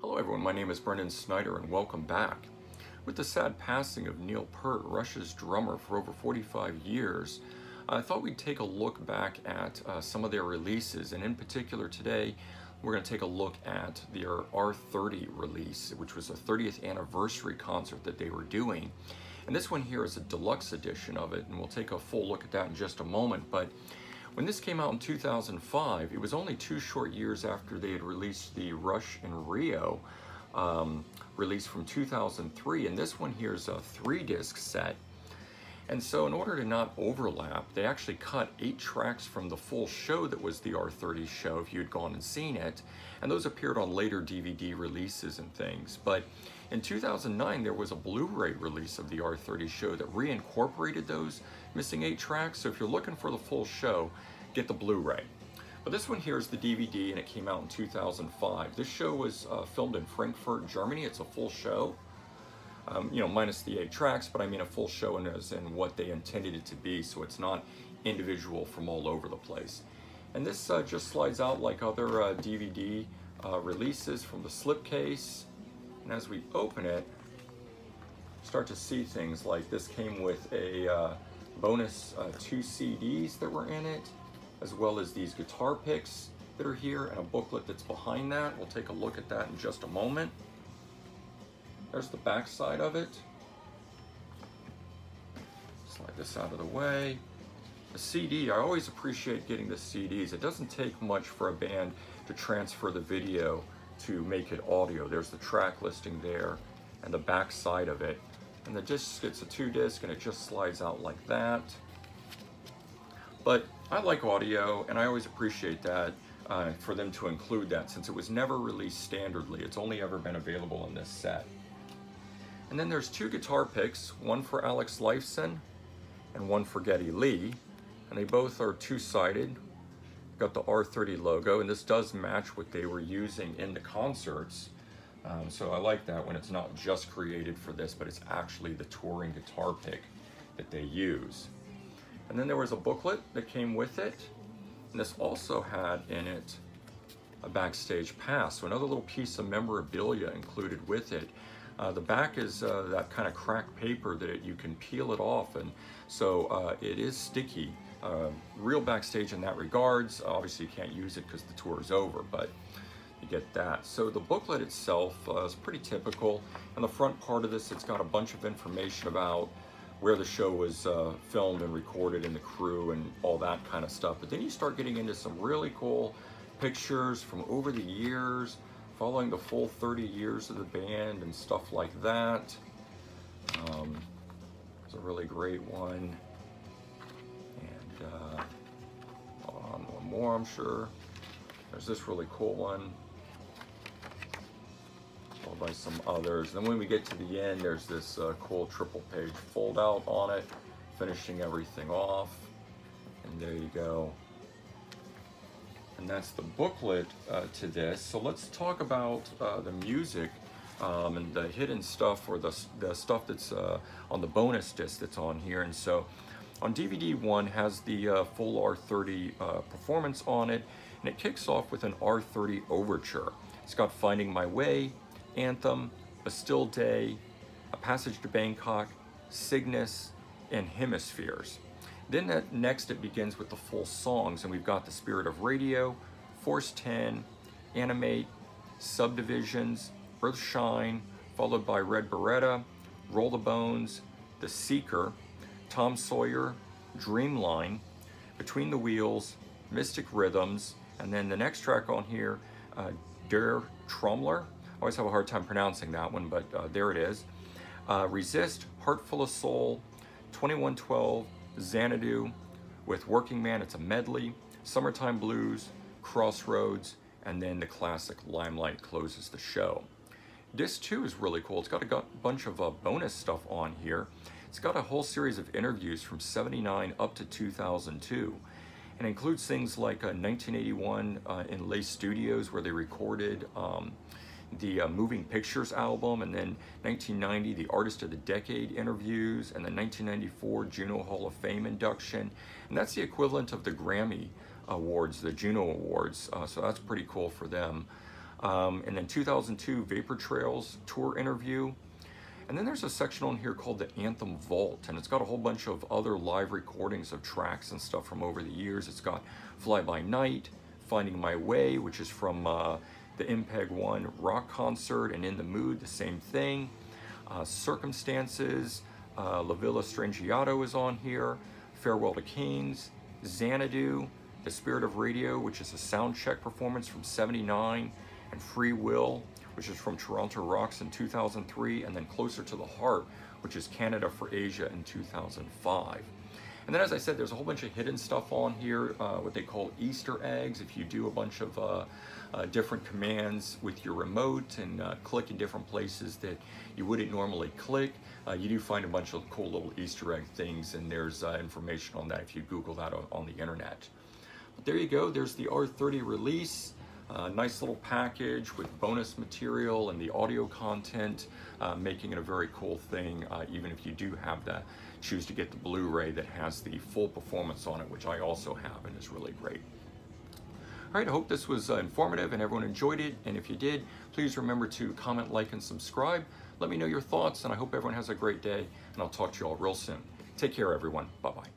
Hello everyone, my name is Brendan Snyder and welcome back. With the sad passing of Neil Peart, Rush's drummer for over 45 years, I thought we'd take a look back at some of their releases, and in particular today we're going to take a look at their R30 release, which was a 30th anniversary concert that they were doing. And this one here is a deluxe edition of it, and we'll take a full look at that in just a moment. But when this came out in 2005, it was only 2 short years after they had released the Rush in Rio release from 2003, and this one here is a 3-disc set. And so in order to not overlap, they actually cut 8 tracks from the full show that was the R30 show, if you'd gone and seen it, and those appeared on later DVD releases and things. But in 2009, there was a Blu-ray release of the R30 show that reincorporated those missing 8 tracks. So if you're looking for the full show, get the Blu-ray. But this one here is the DVD, and it came out in 2005. This show was filmed in Frankfurt, Germany. It's a full show, you know, minus the 8 tracks, but I mean a full show in what they intended it to be, so it's not individual from all over the place. And this just slides out like other DVD releases from the slipcase. And as we open it, start to see things like this came with a bonus 2 CDs that were in it, as well as these guitar picks that are here and a booklet that's behind that. We'll take a look at that in just a moment. There's the back side of it. Slide this out of the way. The CD, I always appreciate getting the CDs. It doesn't take much for a band to transfer the video to make it audio. There's the track listing there and the back side of it. And the disc, it's a 2-disc and it just slides out like that. But I like audio and I always appreciate that for them to include that, since it was never released standardly. It's only ever been available in this set. And then there's 2 guitar picks, one for Alex Lifeson and one for Geddy Lee. And they both are 2-sided. Got the R30 logo, and this does match what they were using in the concerts. So I like that when it's not just created for this, but it's actually the touring guitar pick that they use. And then there was a booklet that came with it, and this also had in it a backstage pass, so another little piece of memorabilia included with it. The back is that kind of cracked paper that you can peel it off, and so it is sticky. Real backstage in that regards. Obviously you can't use it because the tour is over, but you get that. So the booklet itself is pretty typical. On the front part of this, it's got a bunch of information about where the show was filmed and recorded and the crew and all that kind of stuff. But then you start getting into some really cool pictures from over the years, following the full 30 years of the band and stuff like that. It's a really great one. One more, I'm sure. There's this really cool one, followed by some others. Then when we get to the end, there's this cool 3-page fold out on it, finishing everything off. And there you go. And that's the booklet to this. So let's talk about the music and the hidden stuff, or the stuff that's on the bonus disc that's on here. And so on DVD-1 has the full R30 performance on it, and it kicks off with an R30 overture. It's got Finding My Way, Anthem, A Still Day, A Passage to Bangkok, Cygnus, and Hemispheres. Then at next it begins with the full songs, and we've got The Spirit of Radio, Force 10, Animate, Subdivisions, Earthshine, followed by Red Beretta, Roll the Bones, The Seeker, Tom Sawyer, Dreamline, Between the Wheels, Mystic Rhythms, and then the next track on here, Der Trommler. I always have a hard time pronouncing that one, but there it is. Resist, Heart Full of Soul, 2112, Xanadu, with Working Man, it's a medley, Summertime Blues, Crossroads, and then the classic Limelight closes the show. Disc 2 is really cool. It's got a bunch of bonus stuff on here. It's got a whole series of interviews from 79 up to 2002, and includes things like 1981 in Lace Studios, where they recorded the Moving Pictures album, and then 1990 the Artist of the Decade interviews, and the 1994 Juno Hall of Fame induction, and that's the equivalent of the Grammy Awards, the Juno Awards, so that's pretty cool for them. And then 2002 Vapor Trails tour interview. And then there's a section on here called the Anthem Vault, and it's got a whole bunch of other live recordings of tracks and stuff from over the years. It's got Fly By Night, Finding My Way, which is from the MPEG-1 rock concert, and In the Mood, the same thing. Circumstances, La Villa Strangiato is on here, Farewell to Kings, Xanadu, The Spirit of Radio, which is a soundcheck performance from '79, and Free Will, which is from Toronto Rocks in 2003, and then Closer to the Heart, which is Canada for Asia in 2005. And then, as I said, there's a whole bunch of hidden stuff on here, what they call Easter eggs. If you do a bunch of different commands with your remote and click in different places that you wouldn't normally click, you do find a bunch of cool little Easter egg things, and there's information on that if you Google that on the internet. But there you go, there's the R30 release. Nice little package with bonus material and the audio content, making it a very cool thing, even if you do have that, choose to get the Blu-ray that has the full performance on it, which I also have and is really great. All right, I hope this was informative and everyone enjoyed it, and if you did, please remember to comment, like, and subscribe. Let me know your thoughts, and I hope everyone has a great day, and I'll talk to you all real soon. Take care, everyone. Bye-bye.